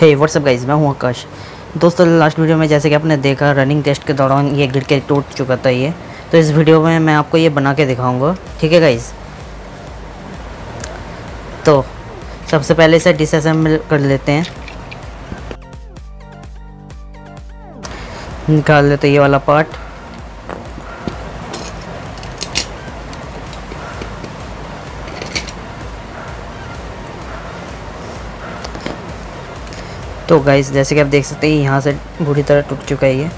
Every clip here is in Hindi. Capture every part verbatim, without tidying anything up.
हे व्हाट्सअप गाइस, मैं हूं आकाश। दोस्तों लास्ट वीडियो में जैसे कि आपने देखा रनिंग टेस्ट के दौरान ये गिर के टूट चुका था ये, तो इस वीडियो में मैं आपको ये बना के दिखाऊंगा, ठीक है गाइस। तो सबसे पहले इसे डिसअसेंबल कर लेते हैं, निकाल लेते हैं ये वाला पार्ट। तो गाइस जैसे कि आप देख सकते हैं यहाँ से बुरी तरह टूट चुका है ये।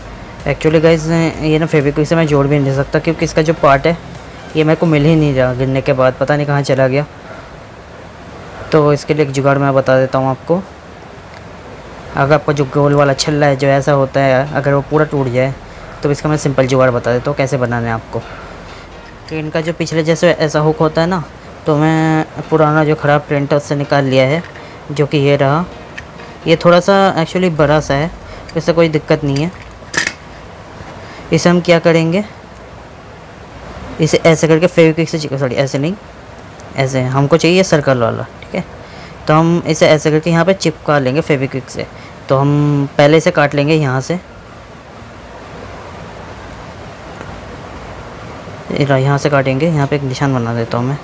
एक्चुअली गाइस ये ना फेविक्विक से मैं जोड़ भी नहीं सकता क्योंकि इसका जो पार्ट है ये मेरे को मिल ही नहीं रहा, गिरने के बाद पता नहीं कहाँ चला गया। तो इसके लिए एक जुगाड़ मैं बता देता हूँ आपको। अगर आपका जो गोल वाला छल्ला है जो ऐसा होता है, अगर वो पूरा टूट जाए तो इसका मैं सिंपल जुगाड़ बता देता हूँ कैसे बनाना है आपको। कि इनका जो पिछले जैसे ऐसा हुक होता है ना, तो मैं पुराना जो ख़राब प्रिंट है उससे निकाल लिया है, जो कि ये रहा। ये थोड़ा सा एक्चुअली बड़ा सा है, इससे कोई दिक्कत नहीं है। इसे हम क्या करेंगे, इसे ऐसे करके फेविक्विक से सॉरी ऐसे नहीं ऐसे हमको चाहिए सर्कल वाला, ठीक है। तो हम इसे ऐसे करके यहाँ पे चिपका लेंगे फेविक्विक से। तो हम पहले इसे काट लेंगे यहाँ से, यहाँ से काटेंगे। यहाँ पे एक निशान बना देता हूँ मैं,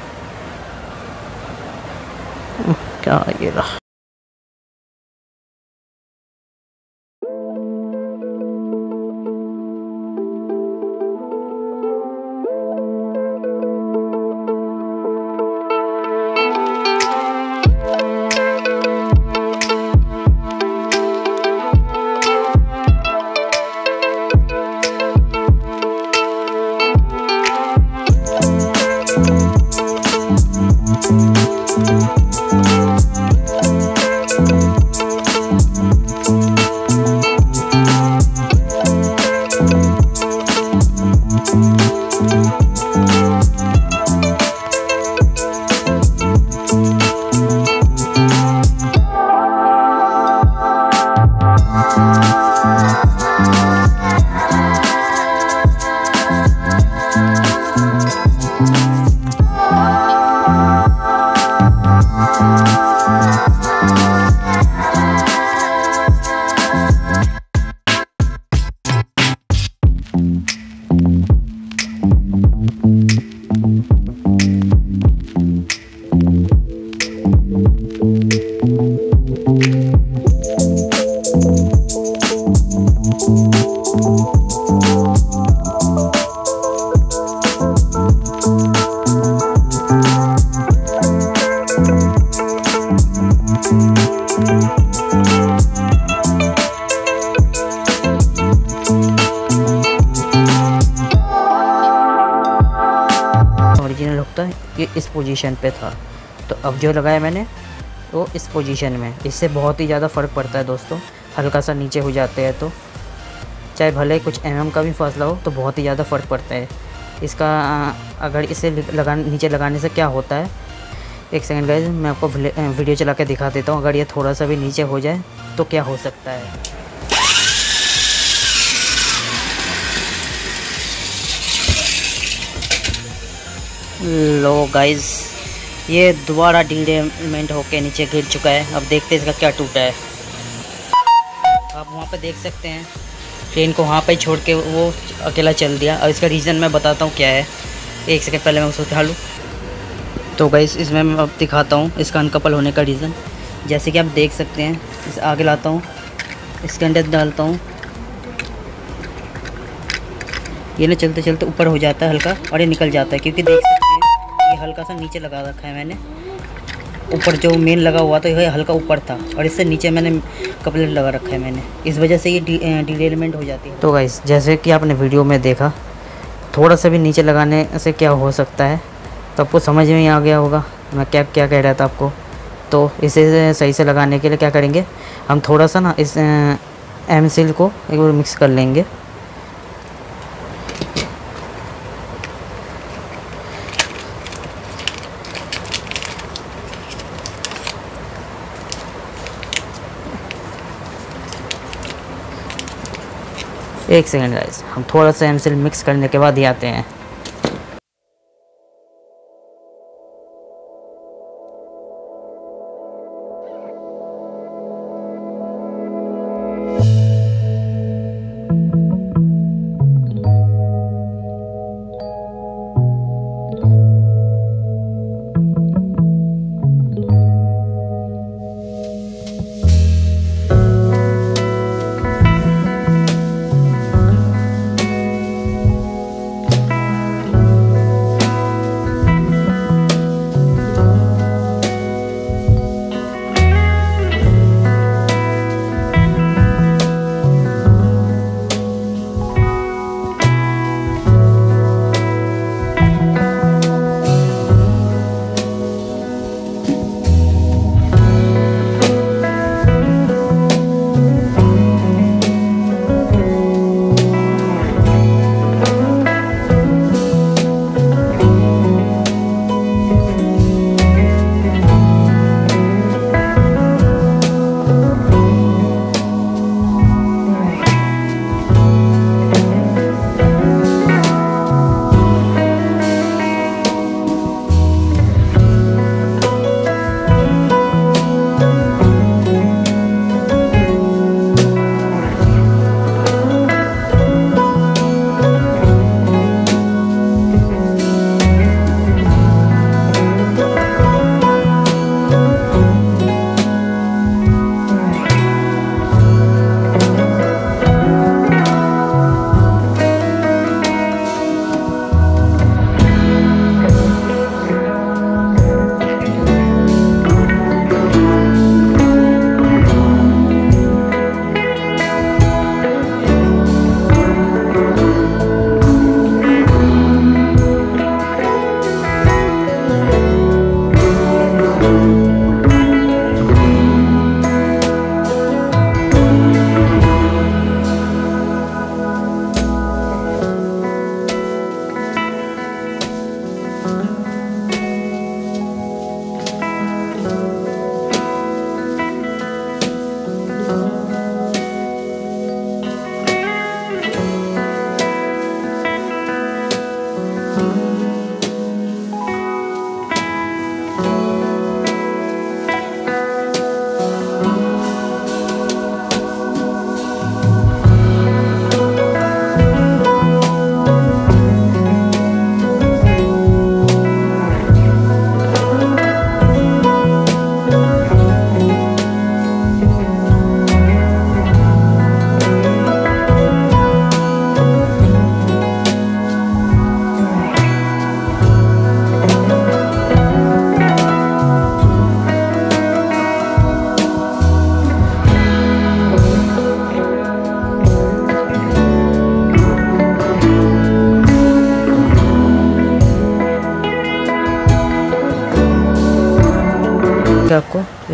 क्या ये रहा। ये इस पोजीशन पे था, तो अब जो लगाया मैंने वो इस पोजीशन में। इससे बहुत ही ज़्यादा फ़र्क पड़ता है दोस्तों, हल्का सा नीचे हो जाते हैं तो, चाहे भले कुछ एमएम का भी फासला हो, तो बहुत ही ज़्यादा फ़र्क पड़ता है इसका। अगर इसे लगा नीचे लगाने से क्या होता है, एक सेकंड गाइस मैं आपको वीडियो चला के दिखा देता हूँ। अगर ये थोड़ा सा भी नीचे हो जाए तो क्या हो सकता है। लो गाइस, ये दोबारा डिडेमेंट होके नीचे गिर चुका है। अब देखते हैं इसका क्या टूटा है। आप वहाँ पे देख सकते हैं ट्रेन को वहाँ पे छोड़ के वो अकेला चल दिया। और इसका रीज़न मैं बताता हूँ क्या है, एक सेकंड पहले मैं उसको उठा लूँ। तो गाइस इसमें मैं अब दिखाता हूँ इसका अनकपल होने का रीज़न। जैसे कि आप देख सकते हैं, इसे आगे लाता हूँ, इसके अंदर डालता हूँ, ये ना चलते चलते ऊपर हो जाता है हल्का और ये निकल जाता है। क्योंकि देख सकते हैं ये हल्का सा नीचे लगा रखा है मैंने, ऊपर जो मेन लगा हुआ था ये हल्का ऊपर था और इससे नीचे मैंने कपलेट लगा रखा है मैंने, इस वजह से ये डिटेलमेंट हो जाती है। तो गाइस जैसे कि आपने वीडियो में देखा, थोड़ा सा भी नीचे लगाने से क्या हो सकता है, तो आपको समझ में आ गया होगा मैं क्या क्या कह रहा था आपको। तो इसे सही से लगाने के लिए क्या करेंगे, हम थोड़ा सा ना इस एम सील को एक बार मिक्स कर लेंगे। एक सेकेंड गाइस, हम थोड़ा सा एमसील मिक्स करने के बाद ही आते हैं।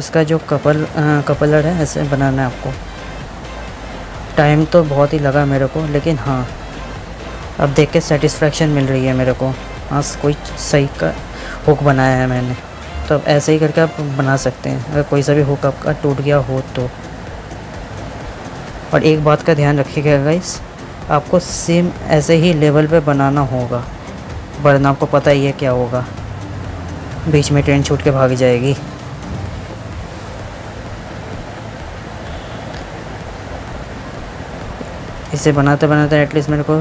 इसका जो कपल कपलर है ऐसे बनाना है आपको। टाइम तो बहुत ही लगा मेरे को, लेकिन हाँ अब देख के सेटिस्फेक्शन मिल रही है मेरे को। हाँ कोई सही का हुक बनाया है मैंने, तो अब ऐसे ही करके आप बना सकते हैं अगर कोई सा भी हुक आपका टूट गया हो तो। और एक बात का ध्यान रखिएगा गाइस, आपको सेम ऐसे ही लेवल पे बनाना होगा, वरना आपको पता ही है क्या होगा, बीच में ट्रेन छूट के भाग जाएगी। इसे बनाते बनाते एटलीस्ट मेरे को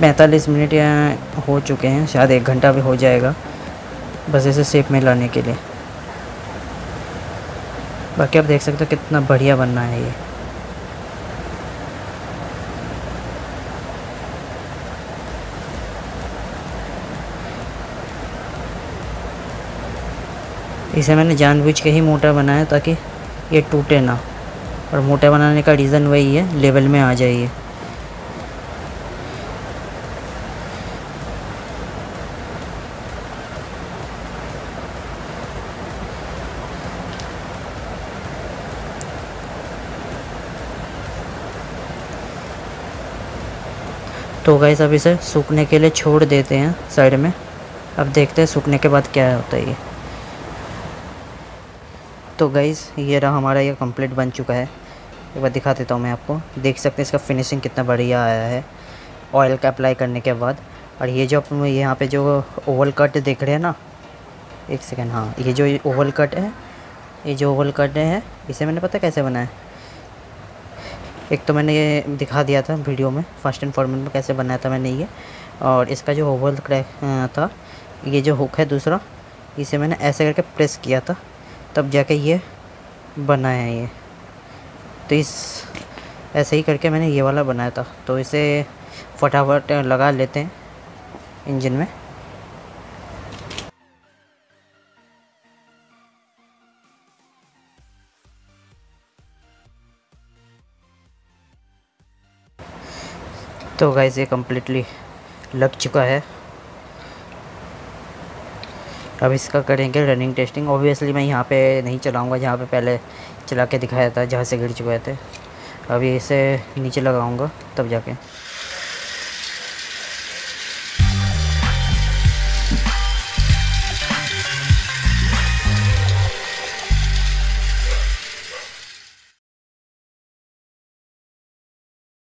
पैंतालीस मिनट या हो चुके हैं, शायद एक घंटा भी हो जाएगा बस इसे शेप में लाने के लिए। बाकी आप देख सकते हो कितना बढ़िया बनना है ये। इसे मैंने जानबूझ के ही मोटा बनाया ताकि ये टूटे ना, और मोटा बनाने का रीज़न वही है, लेवल में आ जाइए। तो गाइस अब इसे सूखने के लिए छोड़ देते हैं साइड में, अब देखते हैं सूखने के बाद क्या होता है ये। तो गाइस ये रहा हमारा, ये कंप्लीट बन चुका है। एक बार दिखा देता हूँ मैं आपको, देख सकते हैं इसका फिनिशिंग कितना बढ़िया आया है ऑयल का अप्लाई करने के बाद। और ये जो अपन यहाँ पे जो ओवल कट देख रहे हैं ना, एक सेकेंड, हाँ ये जो ओवल कट है, ये जो ओवल कट है इसे मैंने पता कैसे बनाया। एक तो मैंने ये दिखा दिया था वीडियो में फर्स्ट एंड फॉरमेट में कैसे बनाया था मैंने ये। और इसका जो ओवल क्रैक था, ये जो हुक है दूसरा, इसे मैंने ऐसे करके प्रेस किया था तब जाके ये बना है ये। तो इस ऐसे ही करके मैंने ये वाला बनाया था। तो इसे फटाफट लगा लेते हैं इंजन में। तो गाइस ये कम्प्लीटली लग चुका है। अब इसका करेंगे रनिंग टेस्टिंग। ऑब्वियसली मैं यहाँ पे नहीं चलाऊँगा जहाँ पे पहले चला के दिखाया था, जहाँ से गिर चुके थे। अभी इसे नीचे लगाऊँगा तब जाके।